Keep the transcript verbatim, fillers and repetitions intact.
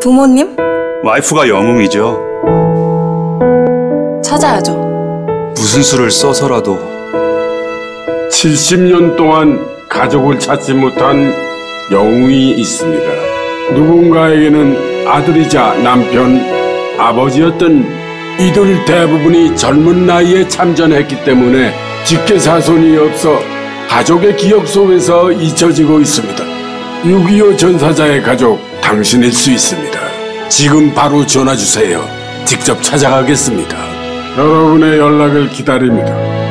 부모님? 와이프가 영웅이죠. 찾아야죠. 무슨 수를 써서라도. 칠십 년 동안 가족을 찾지 못한 영웅이 있습니다. 누군가에게는 아들이자 남편, 아버지였던 이들 대부분이 젊은 나이에 참전했기 때문에 직계사손이 없어 가족의 기억 속에서 잊혀지고 있습니다. 육이오 전사자의 가족, 당신일 수 있습니다. 지금 바로 전화주세요. 직접 찾아가겠습니다. 여러분의 연락을 기다립니다.